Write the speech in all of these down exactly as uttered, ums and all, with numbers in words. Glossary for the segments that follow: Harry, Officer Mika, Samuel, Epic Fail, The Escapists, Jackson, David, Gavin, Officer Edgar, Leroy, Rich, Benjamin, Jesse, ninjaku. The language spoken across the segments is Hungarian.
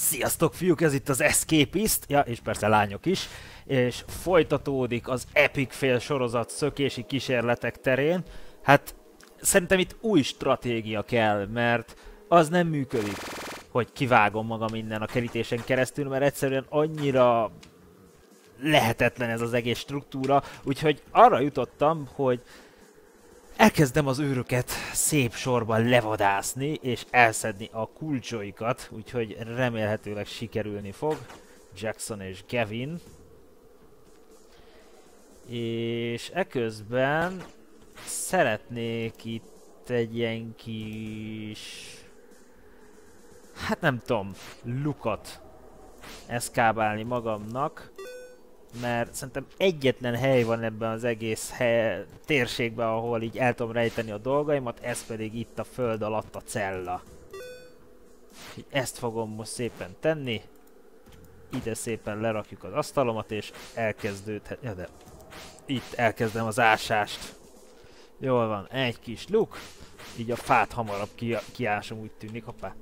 Sziasztok fiúk, ez itt az Escapist, ja, és persze lányok is, és folytatódik az Epic Fail sorozat szökési kísérletek terén. Hát szerintem itt új stratégia kell, mert az nem működik, hogy kivágom magam innen a kerítésen keresztül, mert egyszerűen annyira lehetetlen ez az egész struktúra, úgyhogy arra jutottam, hogy elkezdem az őröket szép sorban levadászni és elszedni a kulcsaikat, úgyhogy remélhetőleg sikerülni fog. Jackson és Gavin. És eközben szeretnék itt egy ilyen kis... hát nem tudom, lukat eszkábálni magamnak. Mert szerintem egyetlen hely van ebben az egész hely, térségben, ahol így el tudom rejteni a dolgaimat, ez pedig itt a föld alatt a cella. Ezt fogom most szépen tenni. Ide szépen lerakjuk az asztalomat, és elkezdődhet... Ja, de itt elkezdem az ásást. Jól van, egy kis luk. Így a fát hamarabb kiásom, úgy tűnik. Hoppá.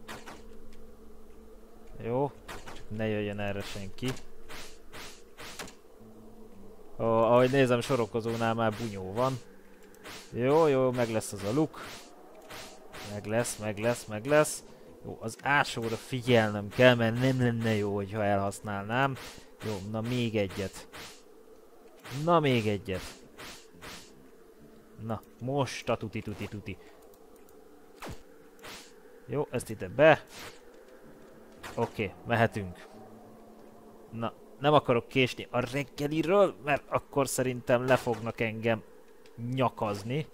Jó, csak ne jöjjön erre senki. Ó, ahogy nézem, sorokozónál már bunyó van. Jó, jó, meg lesz az a luk. Meg lesz, meg lesz, meg lesz. Jó, az ásóra figyelnem kell, mert nem lenne jó, hogyha elhasználnám. Jó, na még egyet. Na még egyet. Na, most a tuti-tuti-tuti. Jó, ezt ide be. Oké, mehetünk. Na. Nem akarok késni a reggeliről, mert akkor szerintem le fognak engem nyakazni.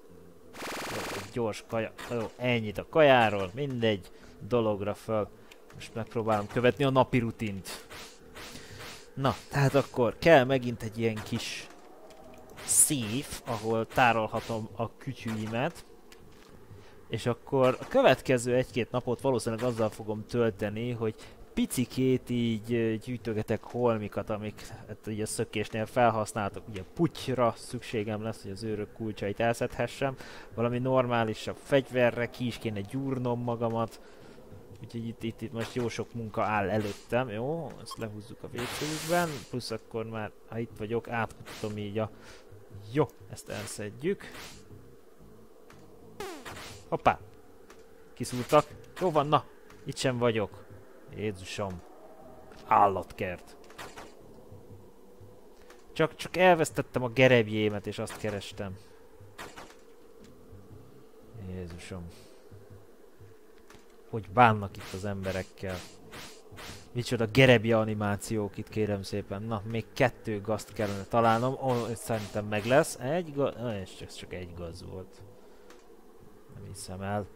Jó, gyors kaja. Jó, ennyit a kajáról, mindegy, dologra föl. Most megpróbálom követni a napi rutint. Na, tehát akkor kell megint egy ilyen kis szív, ahol tárolhatom a kütyűimet. És akkor a következő egy-két napot valószínűleg azzal fogom tölteni, hogy picikét így gyűjtögetek holmikat, amik hát, ugye a szökésnél felhasználtak. Ugye putyra szükségem lesz, hogy az őrök kulcsait elszedhessem. Valami normálisabb fegyverre, ki is kéne gyúrnom magamat. Úgyhogy itt, itt, itt most jó sok munka áll előttem. Jó, ezt lehúzzuk a végtőjükben. Plusz akkor már, ha itt vagyok, átkutatom így a... Jó, ezt elszedjük. Hoppá! Kiszúrtak. Jó van, na! Itt sem vagyok. Jézusom, állatkert. Csak, csak elvesztettem a gerebjémet, és azt kerestem. Jézusom. Hogy bánnak itt az emberekkel. Micsoda gerebje animációk itt, kérem szépen. Na, még kettő gazt kellene találnom. Oh, szerintem meg lesz. Egy gaz... Ah, és csak, csak egy gaz volt. Nem hiszem el.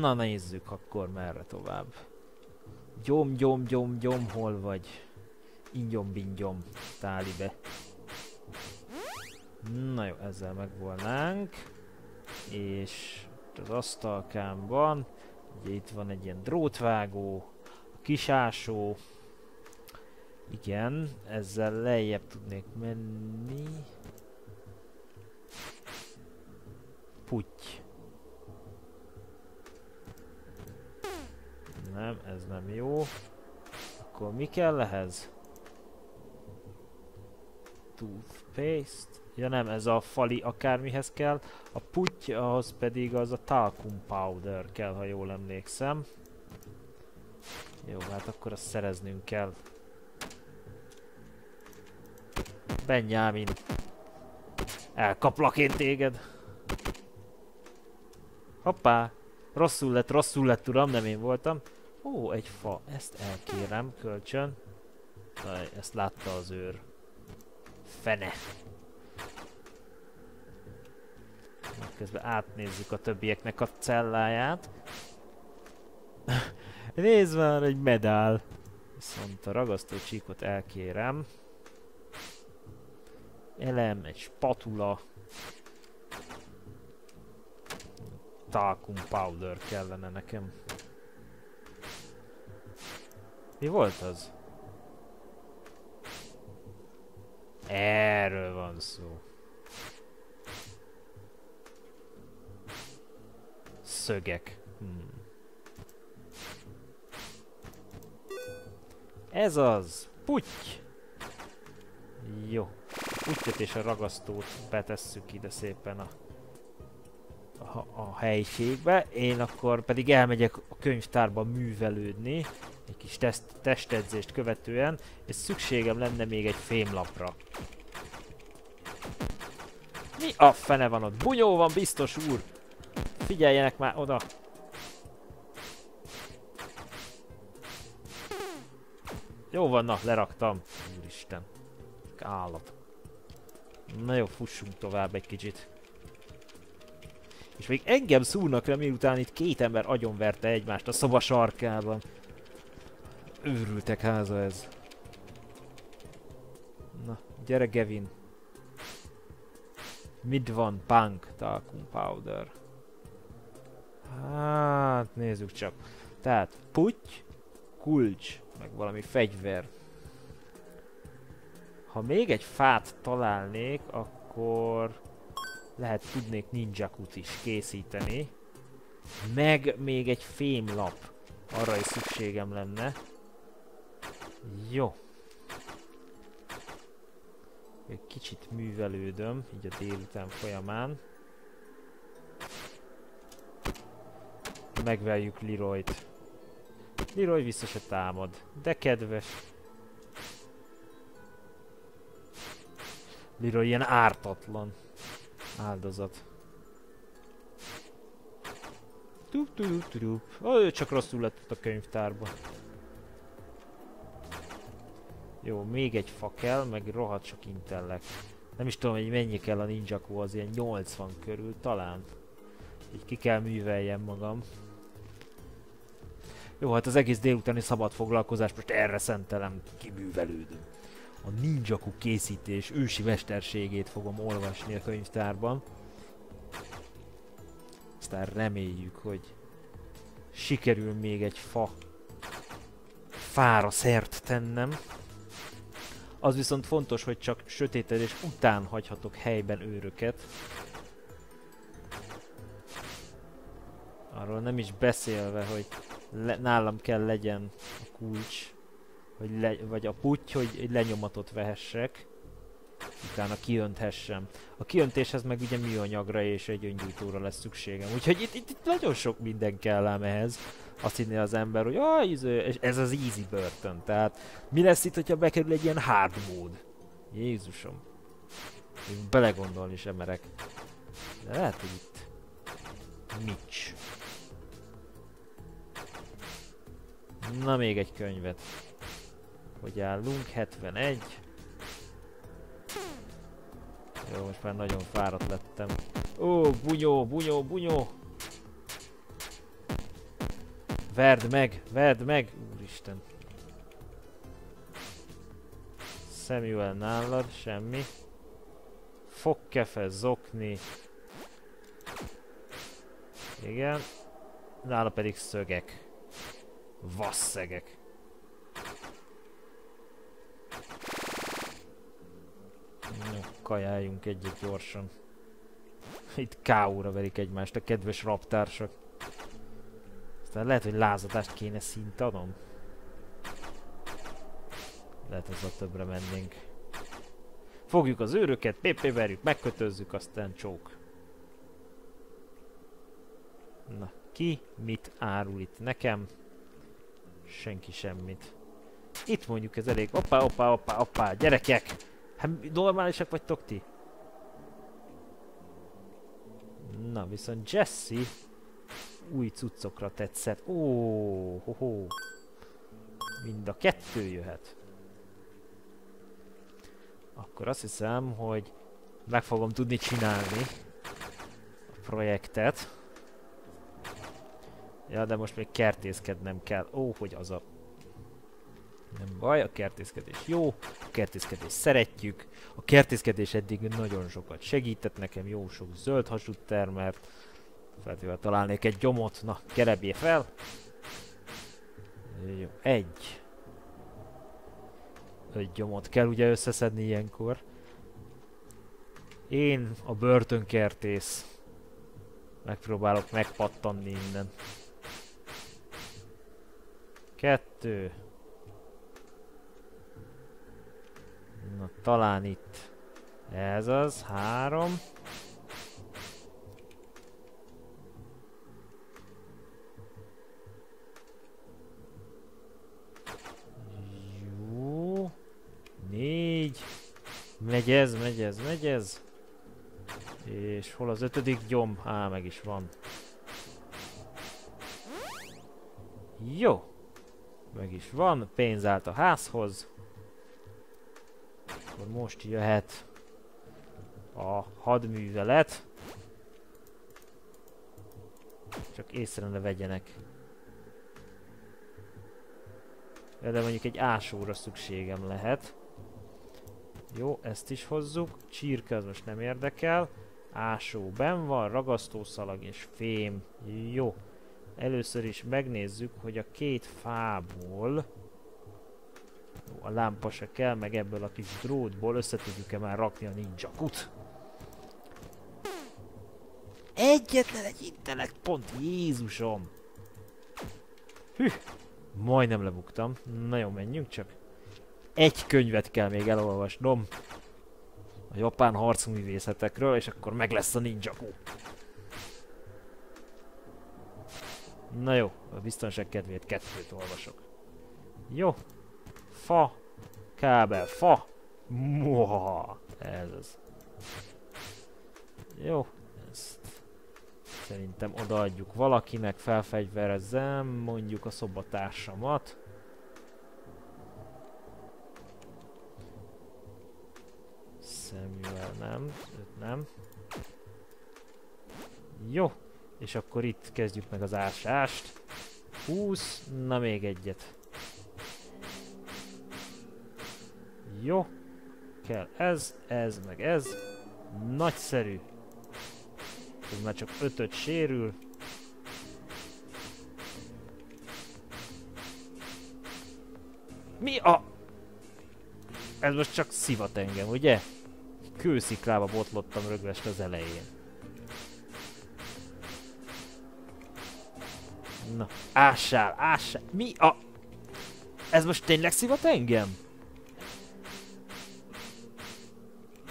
Na, nézzük akkor merre tovább. Gyom, gyom, gyom, gyom, hol vagy? Ingyom, bingyom, tálibe. Na jó, ezzel megvolnánk. És az asztalkámban, ugye itt van egy ilyen drótvágó, a kisásó. Igen, ezzel lejjebb tudnék menni. Putty. Nem, ez nem jó. Akkor mi kell ehhez? Toothpaste. Ja nem, ez a fali akármihez kell. A putty, ahhoz pedig az a talcum powder kell, ha jól emlékszem. Jó, hát akkor azt szereznünk kell. Benjamin. Elkaplak én téged. Hoppá. Rosszul lett, rosszul lett, uram, nem én voltam. Ó, egy fa, ezt elkérem, kölcsön. Aj, ezt látta az őr. Fene. Közben átnézzük a többieknek a celláját. Nézd már, egy medál. Viszont a ragasztócsíkot elkérem. Elem, egy spatula. Talcum powder kellene nekem. Mi volt az? Erről van szó. Szögek. Hmm. Ez az. Putty! Jó. Puttyot és a ragasztót betesszük ide szépen a, a, a helyiségbe. Én akkor pedig elmegyek a könyvtárba művelődni. Egy kis teszt, testedzést követően. És szükségem lenne még egy fémlapra. Mi a fene van ott? Bunyó van, biztos úr! Figyeljenek már oda! Jó van, na, leraktam. Úristen. Állat. Na jó, fussunk tovább egy kicsit. És még engem szúrnak le, miután itt két ember agyonverte egymást a szoba sarkában. Őrültek háza ez. Na, gyere Gavin. Mit van? Punk, talcum powder. Hát, nézzük csak. Tehát, putty, kulcs, meg valami fegyver. Ha még egy fát találnék, akkor lehet tudnék ninjakut is készíteni. Meg még egy fémlap. Arra is szükségem lenne. Jó. Egy kicsit művelődöm, így a délután folyamán. Megverjük Leroyt. Leroy vissza se támad, de kedves. Leroy ilyen ártatlan áldozat. Tup-tup-tup-tup. Oh, ő csak rosszul lett ott a könyvtárban. Jó, még egy fa kell, meg rohadt sok intellek. Nem is tudom, hogy mennyi kell a ninjakó, az ilyen nyolcvan körül talán. Így ki kell műveljem magam. Jó, hát az egész délutáni szabad foglalkozás most erre szentelem, kiművelődöm. A ninjaku készítés ősi mesterségét fogom olvasni a könyvtárban. Aztán reméljük, hogy sikerül még egy fa fára szert tennem. Az viszont fontos, hogy csak sötétedés után hagyhatok helyben őröket. Arról nem is beszélve, hogy le, nálam kell legyen a kulcs, hogy le, vagy a putty, hogy lenyomatot vehessek, utána kiönthessem. A kiöntéshez meg ugye műanyagra és egy öngyújtóra lesz szükségem, úgyhogy itt, itt, itt nagyon sok minden kell ám ehhez. Azt hinné az ember, hogy jaj, ez az easy börtön, tehát mi lesz itt, hogyha bekerül egy ilyen hard mód? Jézusom, én belegondolni sem merek. De lehet, hogy itt nincs. Na, még egy könyvet. Hogy állunk? hetvenegy. Jó, most már nagyon fáradt lettem. Ó, bunyó, bunyó, bunyó! Verd meg, verd meg! Úristen. Samuel nálad, semmi. Fogkefe, zokni. Igen. Nála pedig szögek. Vasszegek. No, kajáljunk egyet gyorsan. Itt ká óra verik egymást a kedves raptársak. Aztán lehet, hogy lázadást kéne szint adnom. Lehet, azzal többre mennénk. Fogjuk az őröket, pépé verjük, megkötözzük, aztán csók. Na, ki mit árul itt nekem? Senki semmit. Itt mondjuk ez elég. Hoppá, hoppá, hoppá, hoppá, gyerekek! Hát normálisak vagytok ti? Na, viszont Jesse új cuccokra tetszett. Ó, ho, ho. Mind a kettő jöhet. Akkor azt hiszem, hogy meg fogom tudni csinálni a projektet. Ja, de most még kertészkednem kell. Ó, hogy az a... Nem baj, a kertészkedés jó, a kertészkedést szeretjük. A kertészkedés eddig nagyon sokat segített nekem, jó sok zöld hasút termelt. Feltétlenül találnék egy gyomot. Na, kerebje fel. Jó, egy. Egy gyomot kell ugye összeszedni ilyenkor. Én, a börtönkertész. Megpróbálok megpattanni innen. Kettő. Na talán itt. Ez az, három. Jó. Négy. Megy ez, megy ez, megy ez. És hol az ötödik gyomb? Á, meg is van. Jó. Meg is van, pénz állt a házhoz. Akkor most jöhet a hadművelet. Csak észre ne vegyenek. De mondjuk egy ásóra szükségem lehet. Jó, ezt is hozzuk. Csirke az most nem érdekel. Ásó benn van, ragasztószalag és fém. Jó. Először is megnézzük, hogy a két fából, a lámpa se kell, meg ebből a kis drótból össze tudjuk-e már rakni a ninjakut. Egyetlen egy intellekt pont, Jézusom! Hű, majdnem lebuktam. Na jó, menjünk csak. Egy könyvet kell még elolvasnom a japán harcművészetekről, és akkor meg lesz a ninjaku. Na jó, a biztonság kedvéért kettőt olvasok. Jó. Fa. Kábel. Fa. Moha. Ez az. Jó. Ezt szerintem odaadjuk valakinek, felfegyverezzem mondjuk a szobatársamat. Samuel nem. Őt nem. Jó. És akkor itt kezdjük meg az ásást. húsz, na még egyet. Jó. Kell ez, ez, meg ez. Nagyszerű. Ez már csak ötöt sérül. Mi a... Ez most csak szivat engem, ugye? Kősziklába botlottam rögvest az elején. Na, ássál, ássál, mi a... Ez most tényleg szivat engem?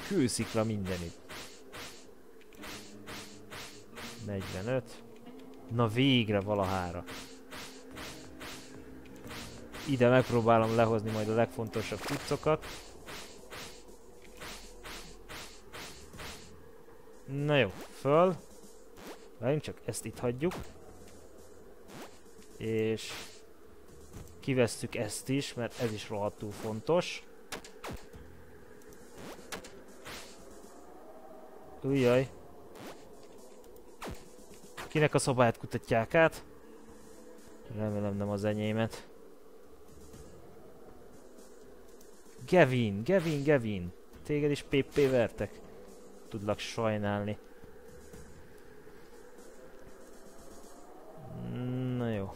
Kőszikla mindenit. negyvenöt. Na végre valahára. Ide megpróbálom lehozni majd a legfontosabb cuccokat. Na jó, föl. Várjunk csak, ezt itt hagyjuk. És kivesszük ezt is, mert ez is rohadtul fontos. Újjaj. Kinek a szobáját kutatják át? Remélem nem az enyémet. Gavin, Gavin, Gavin. Téged is pé pé vertek. Tudlak sajnálni. Na jó.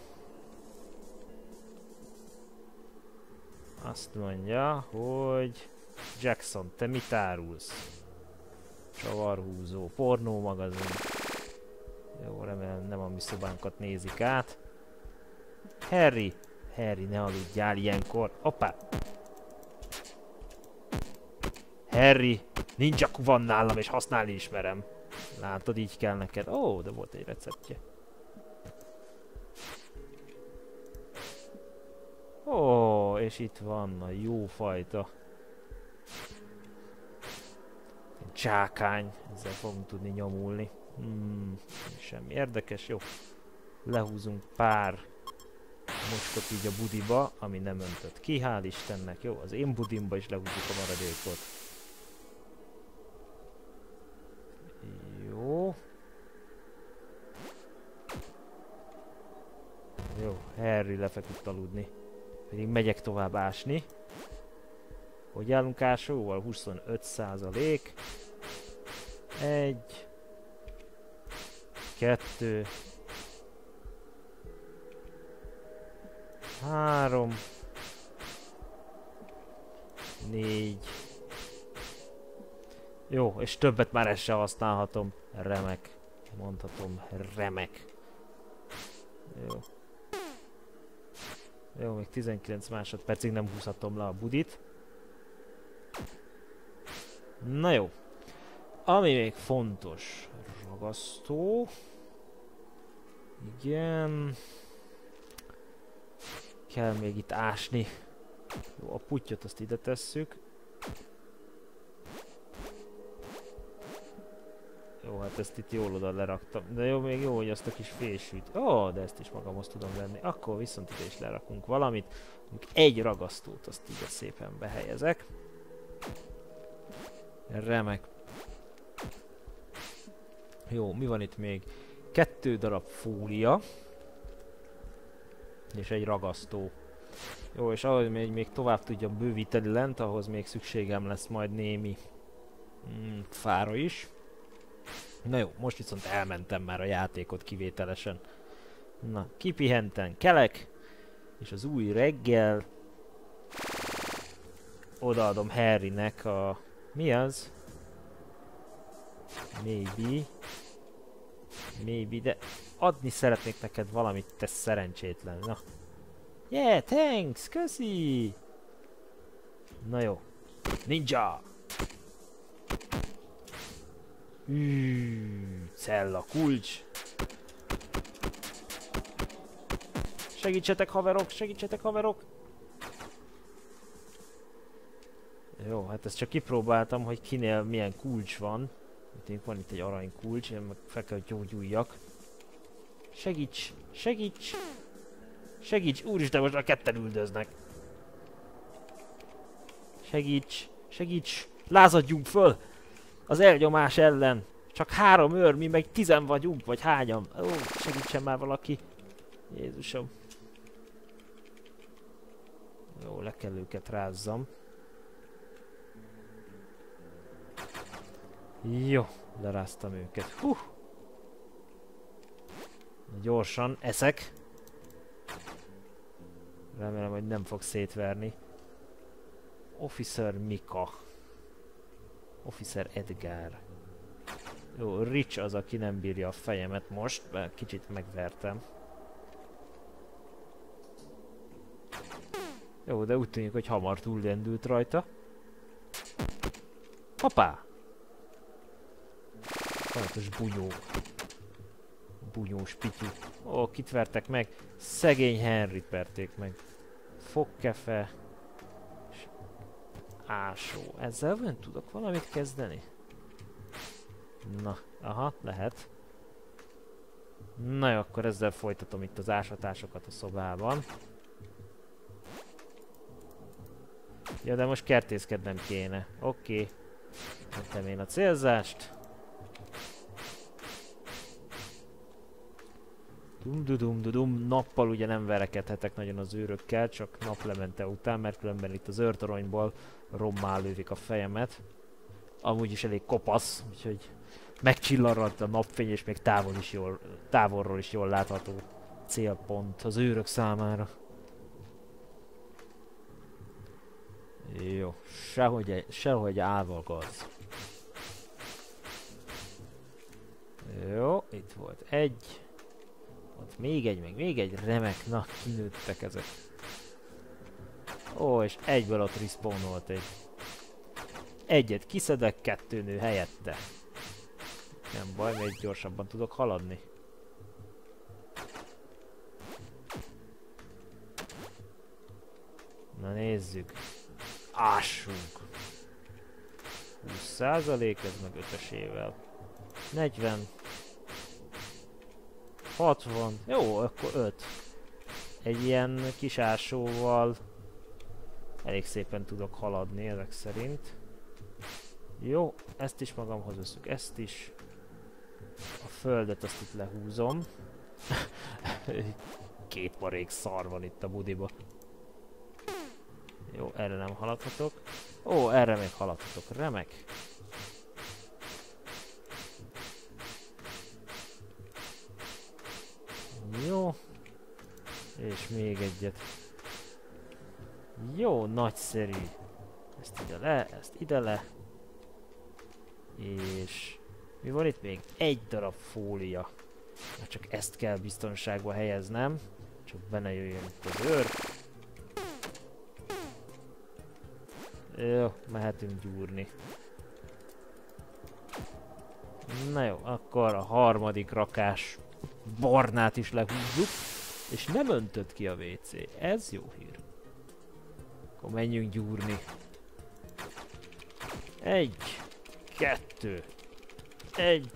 Azt mondja, hogy Jackson, te mit árulsz? Csavarhúzó, pornómagazin. Jó, remélem nem a mi szobánkat nézik át. Harry, Harry, ne aludjál ilyenkor. Hoppá! Harry, ninjaku van nálam és használni ismerem. Látod, így kell neked. Ó, de volt egy receptje. Ó, és itt van a jó fajta csákány, ezzel fogunk tudni nyomulni. Hmm, semmi érdekes, jó. Lehúzunk pár mocskot így a budiba, ami nem öntött ki, hál' Istennek. Jó, az én budimba is lehúzzuk a maradékot. Jó. Jó, Harry lefeküdt aludni. Pedig megyek tovább ásni. Hogy állunk ásóval? huszonöt százalék. Egy. Kettő. Három. Négy. Jó, és többet már ezt sem használhatom. Remek. Mondhatom, remek. Jó. Jó, még tizenkilenc másodpercig nem húzhatom le a budit. Na jó. Ami még fontos. Ragasztó. Igen. Kell még itt ásni. Jó, a puttyot azt ide tesszük. Jó, hát ezt itt jól oda leraktam. De jó, még jó, hogy azt a kis fésűt. Ó, de ezt is magamhoz tudom venni. Akkor viszont ide is lerakunk valamit. Egy ragasztót azt ide szépen behelyezek. Remek. Jó, mi van itt még? Kettő darab fólia. És egy ragasztó. Jó, és ahogy még, még tovább tudjam bővíteni lent, ahhoz még szükségem lesz majd némi mm, fára is. Na jó, most viszont elmentem már a játékot kivételesen. Na, kipihenten kelek, és az új reggel odaadom Harrynek a... Mi az? Maybe. Maybe, de adni szeretnék neked valamit, te szerencsétlen. Na. Yeah, thanks, köszi! Na jó. Ninja! Üüüüüü, cella kulcs. Segítsetek haverok, segítsetek haverok. Jó, hát ezt csak kipróbáltam, hogy kinél milyen kulcs van. Itt van itt egy arany kulcs, én meg fel kell, hogy gyógyuljak. Segíts, segíts. Segíts, úristen, most a ketten üldöznek. Segíts, segíts, lázadjunk föl. Az elnyomás ellen. Csak három őr, mi meg tizen vagyunk, vagy hányan. Ó, segítsen már valaki. Jézusom. Jó, le kell őket rázzam. Jó, leráztam őket. Hú! Gyorsan eszek. Remélem, hogy nem fog szétverni. Officer Mika. Officer Edgar. Jó, Rich az, aki nem bírja a fejemet most, mert kicsit megvertem. Jó, de úgy tűnik, hogy hamar túllendült rajta. Hoppá! Fontos bunyó. Bunyós pityu. Ó, kit vertek meg? Szegény Henryt verték meg. Fogkefe. Ásó. Ezzel nem tudok valamit kezdeni? Na, aha, lehet. Na jó, akkor ezzel folytatom itt az ásatásokat a szobában. Ja, de most kertészkednem kéne. Oké. Vettem én a célzást. Dum-dum-dum-dum, nappal ugye nem verekedhetek nagyon az őrökkel, csak naplemente után, mert különben itt az őrtoronyból rommá lövik a fejemet. Amúgy is elég kopasz, úgyhogy megcsillarrant a napfény, és még távol is jól, távolról is jól látható célpont az őrök számára. Jó, sehogy, sehogy állva gaz. Jó, itt volt egy. Ott még egy, meg még egy, remek, na, kinőttek ezek. Ó, és egyből ott respawnolt egy. Egyet kiszedek, kettő nő helyette. Nem baj, még gyorsabban tudok haladni. Na nézzük. Ássunk. húsz százalék, ez meg ötösével. negyven. hatvan. Jó, akkor öt. Egy ilyen kis ásóval elég szépen tudok haladni ezek szerint. Jó, ezt is magamhoz veszük, ezt is. A földet azt itt lehúzom. Két marék szar van itt a budiba. Jó, erre nem haladhatok. Ó, erre még haladhatok, remek. Jó, és még egyet. Jó, nagyszerű. Ezt ide le, ezt ide le. És mi van itt még? Egy darab fólia. Na csak ezt kell biztonságba helyeznem. Csak benne jöjjön itt az őr. Jó, mehetünk gyúrni. Na jó, akkor a harmadik rakás barnát is lehúzzuk. És nem öntött ki a vé cé. Ez jó hír. Akkor menjünk gyúrni. Egy, kettő. Egy,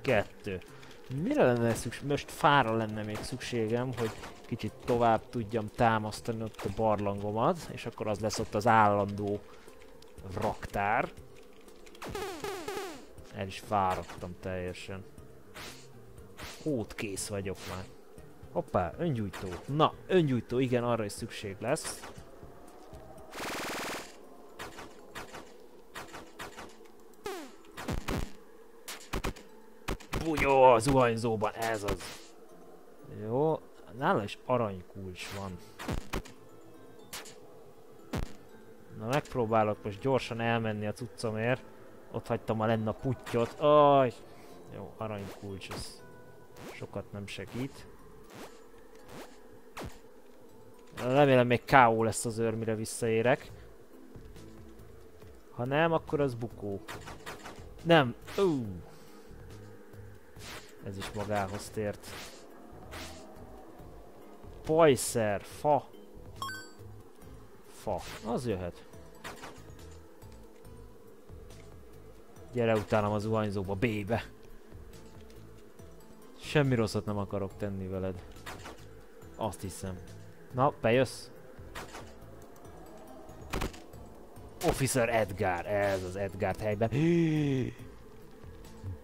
kettő. Mire lenne szükség? Most fára lenne még szükségem, hogy kicsit tovább tudjam támasztani ott a barlangomat, és akkor az lesz ott az állandó raktár. El is fáradtam teljesen. Hódkész vagyok már. Hoppá, öngyújtó. Na, öngyújtó, igen, arra is szükség lesz. Bunyó a zuhanyzóban, ez az. Jó, nála is aranykulcs van. Na, megpróbálok most gyorsan elmenni a cuccomért. Ott hagytam a lenn a puttyot. Aj! Jó, aranykulcs, ez sokat nem segít. Remélem még ká ó lesz az őr, mire visszaérek. Ha nem, akkor az bukó. Nem! Uh. Ez is magához tért. Pajszer, fa. Fa. Az jöhet. Gyere utánam az zuhanyzóba, bébe! Semmi rosszat nem akarok tenni veled. Azt hiszem. Na, bejössz? Officer Edgar, ez az Edgar helyben. Hí,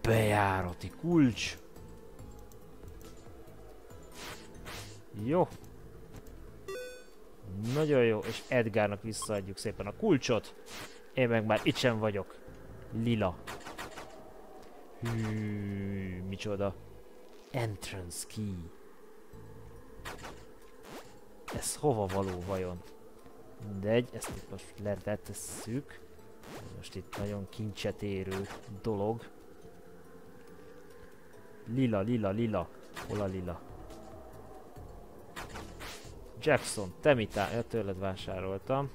bejárati kulcs. Jó. Nagyon jó, és Edgarnak visszaadjuk szépen a kulcsot. Én meg már itt sem vagyok. Lila. Hű, micsoda. Entrance key. Ez hova való vajon? Mindegy, ezt itt most letesszük. Most itt nagyon kincset érő dolog. Lila, lila, lila. Hol a lila? Jackson, te mit áll? Ja, tőled vásároltam.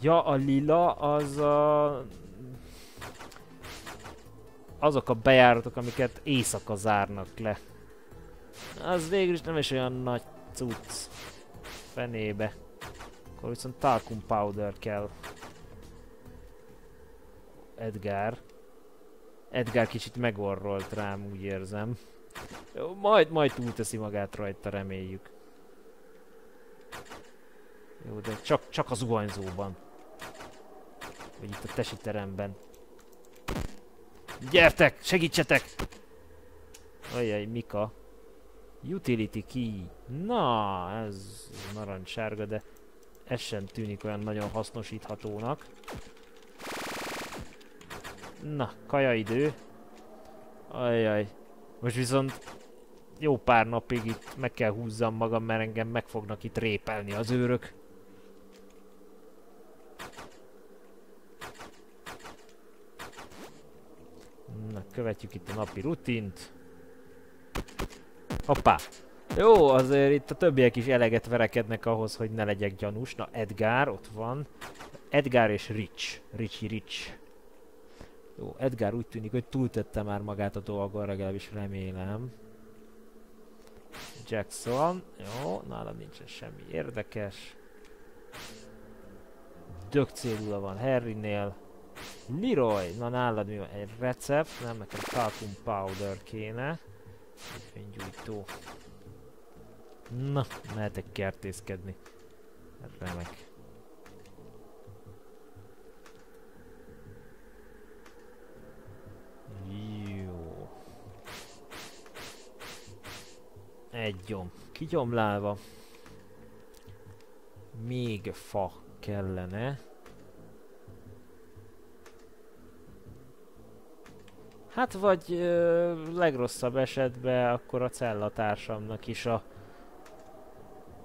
Ja, a lila az a... azok a bejáratok, amiket éjszaka zárnak le. Az végül is nem is olyan nagy cucc. Fenébe. Akkor viszont talcum powder kell. Edgar. Edgar kicsit megorrolt rám, úgy érzem. Majd, majd túlteszi magát rajta, reméljük. Jó, de csak, csak az zuhanyzóban. Vagy itt a tesiteremben. Gyertek, segítsetek! Ajaj, Mika. Utility key. Na, ez narancssárga, de ez sem tűnik olyan nagyon hasznosíthatónak. Na, kajaidő. Ajaj. Most viszont jó pár napig itt meg kell húzzam magam, mert engem meg fognak itt répelni az őrök. Na, követjük itt a napi rutint. Hoppá! Jó, azért itt a többiek is eleget verekednek ahhoz, hogy ne legyek gyanús. Na, Edgar, ott van. Edgar és Rich. Richie Rich. Jó, Edgar úgy tűnik, hogy túltette már magát a dolgon, legalábbis remélem. Jackson. Jó, nálam nincsen semmi érdekes. Dögcélula van Harrynél. Leroy, na nálad mi van? Egy recept, nem, nekem talcum powder kéne. Fénygyújtó. Na, mehetek kertészkedni. Remek. Jó. Egy gyom. Kigyomlálva. Még fa kellene. Hát vagy ö, legrosszabb esetben akkor a cellatársamnak is a,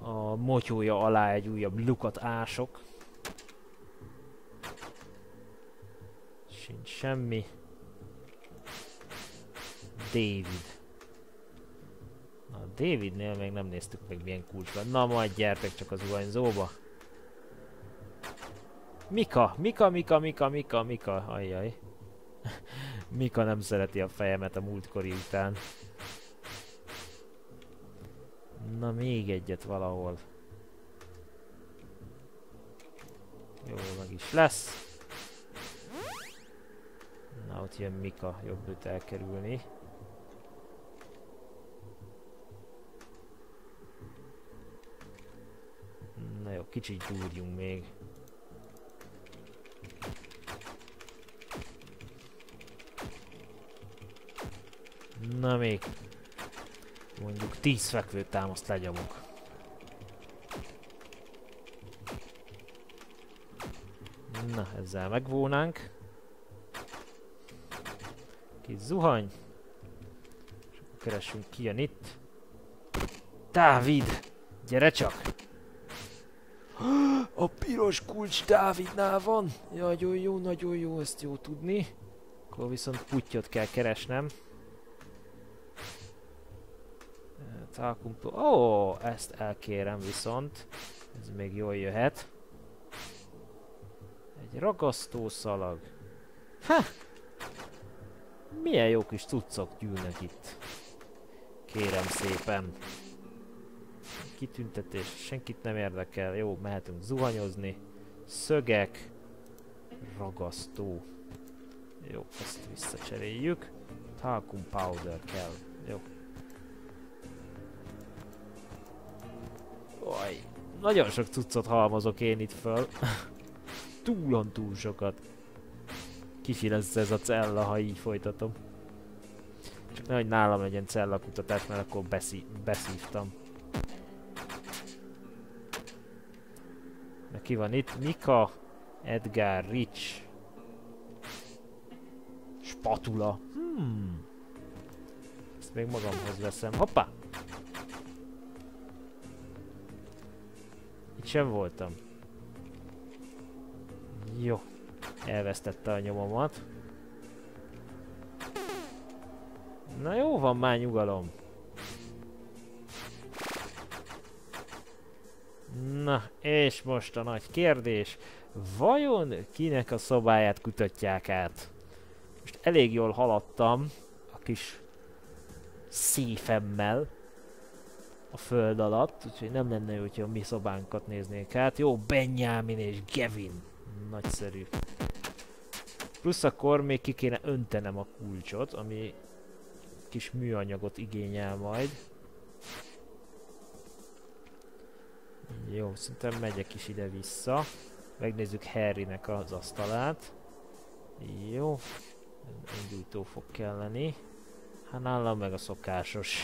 a motyója alá egy újabb lukat ások. Sincs semmi. David. Na, Davidnél még nem néztük meg milyen kulcs van. Na majd gyertek csak az zuhanyzóba. Mika, Mika, Mika, Mika, Mika, Mika, ajjaj. Mika nem szereti a fejemet a múltkori után. Na, még egyet valahol. Jó, meg is lesz. Na, ott jön Mika, jobb őt elkerülni. Na jó, kicsit gyúrjunk még. Na még mondjuk tíz fekvő támaszt legyomok. Na, ezzel megvónánk. Kis zuhany. És akkor keressünk, ki jön itt. Dávid! Gyere csak! A piros kulcs Dávidnál van! Ja, nagyon jó, nagyon jó, ezt jó tudni. Akkor viszont puttyot kell keresnem. Ó, oh, ezt elkérem viszont. Ez még jól jöhet. Egy ragasztószalag. Ha! Milyen jó kis cuccok gyűlnek itt. Kérem szépen. Kitüntetés, senkit nem érdekel. Jó, mehetünk zuhanyozni. Szögek. Ragasztó. Jó, ezt visszacseréljük. Talcum powder kell. Jó. Oj, nagyon sok cuccot halmozok én itt föl. Túlon túl sokat. Kicsi lesz ez a cella, ha így folytatom. Csak nehogy nálam legyen cellakutatás, mert akkor beszí beszívtam. Na, ki van itt? Mika, Edgar, Rich. Spatula. Hmm. Ezt még magamhoz veszem. Hoppá! Itt sem voltam. Jó. Elvesztette a nyomomat. Na jó van már, nyugalom. Na, és most a nagy kérdés. Vajon kinek a szobáját kutatják át? Most elég jól haladtam a kis széfemmel a föld alatt, úgyhogy nem lenne jó, hogyha a mi szobánkat néznék át. Jó, Benjamin és Gavin. Nagyszerű. Plusz akkor még ki kéne öntenem a kulcsot, ami kis műanyagot igényel majd. Jó, szerintem megyek is ide-vissza. Megnézzük Harrynek az asztalát. Jó. Indítófok kell lenni. Hát nálam meg a szokásos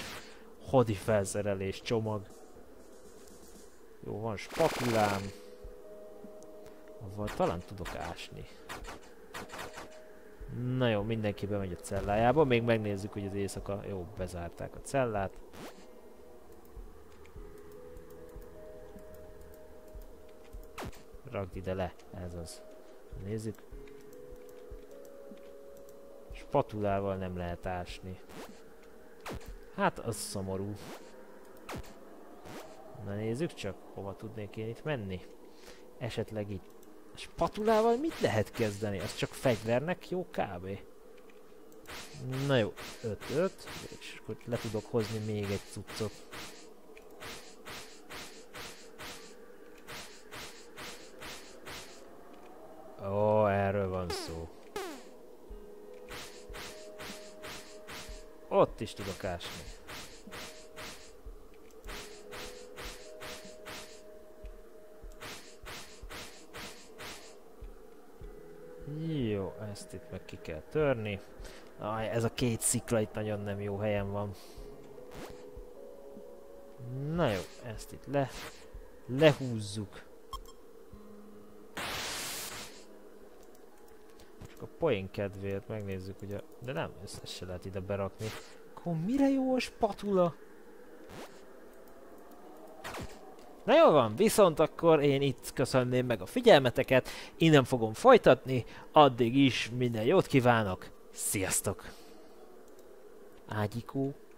hadi felszerelés csomag. Jó, van spatulám. Avval talán tudok ásni. Na jó, mindenki bemegy a cellájába. Még megnézzük, hogy az éjszaka... Jó, bezárták a cellát. Rakd ide le, ez az. Nézzük. Spatulával nem lehet ásni. Hát, az szomorú. Na nézzük csak, hova tudnék én itt menni. Esetleg itt. Spatulával mit lehet kezdeni? Ez csak fegyvernek jó kb. Na jó, öt öt, és akkor le tudok hozni még egy cuccot. Ó, erről van szó. Ott is tudok ásni. Jó, ezt itt meg ki kell törni. Aj, ez a két szikla itt nagyon nem jó helyen van. Na jó, ezt itt le... lehúzzuk. A poén kedvéért megnézzük, ugye, de nem, ezt se lehet ide berakni. Akkor mire jó a spatula? Na jól van, viszont akkor én itt köszönném meg a figyelmeteket, innen fogom folytatni, addig is minden jót kívánok, sziasztok! Ágyikó.